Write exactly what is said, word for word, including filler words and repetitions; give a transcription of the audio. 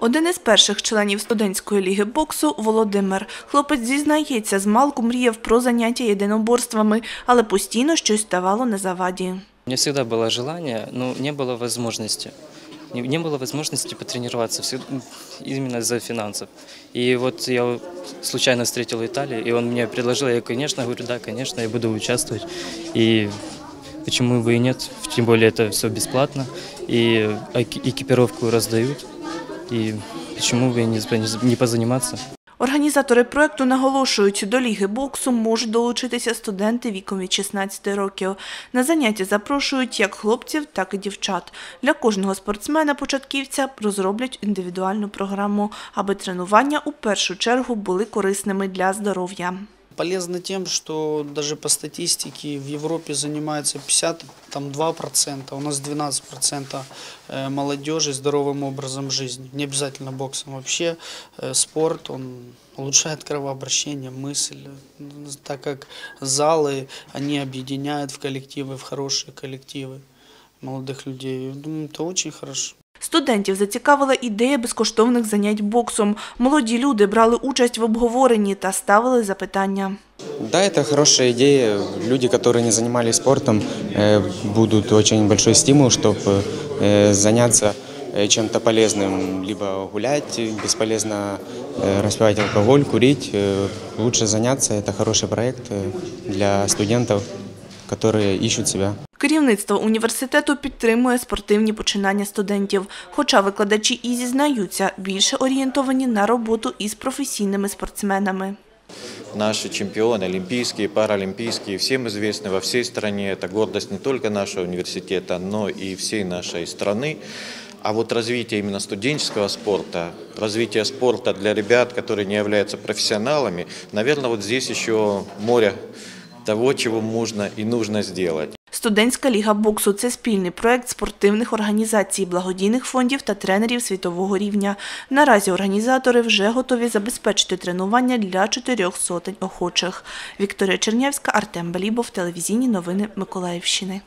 Один із перших членів студентської ліги боксу – Володимир. Хлопець зізнається, змалку мріяв про заняття єдиноборствами, але постійно щось ставало на заваді. У меня всегда было желание, но не было возможности. Не, не было возможности потренироваться всегда, именно из-за финансов. И вот я случайно встретил Виталия, и он мне предложил, я, конечно, говорю, да, конечно, я буду участвовать. И почему бы и нет, тем более это все бесплатно, и экипировку раздают, и почему бы и не позаниматься. Організатори проєкту наголошують, до ліги боксу можуть долучитися студенти віком від шістнадцяти років. На заняття запрошують як хлопців, так і дівчат. Для кожного спортсмена-початківця розроблять індивідуальну програму, аби тренування у першу чергу були корисними для здоров'я. Полезно тем, что даже по статистике в Европе занимается пятьдесят два процента, у нас двенадцать процентов молодежи здоровым образом жизни, не обязательно боксом. Вообще спорт, он улучшает кровообращение, мысль, так как залы, они объединяют в коллективы, в хорошие коллективы молодых людей. Я думаю, это очень хорошо. Студентів зацікавила ідея безкоштовних занять боксом. Молоді люди брали участь в обговоренні та ставили запитання. Да, это хорошая идея. Люди, которые не занимались спортом, будут очень большой стимул, чтобы заняться чем-то полезным. Либо гулять, бесполезно распивать алкоголь, курить. Лучше заняться. Это хороший проект для студентов, которые ищут себя. Керівництво університету підтримує спортивні починання студентів, хоча викладачі і зізнаються, більше орієнтовані на роботу із професійними спортсменами. Наши чемпионы, олимпийские, паралимпийские, всем известны во всей стране. Это гордость не только нашего университета, но и всей нашей страны. А вот развитие именно студенческого спорта, развитие спорта для ребят, которые не являются профессионалами, наверное, вот здесь еще море того, чего можно и нужно сделать. Студентська ліга боксу – це спільний проект спортивних організацій, благодійних фондів та тренерів світового рівня. Наразі організатори вже готові забезпечити тренування для чотирьох сотень охочих. Вікторія Чернявська, Артем Балібов, телевізійні новини Миколаївщини.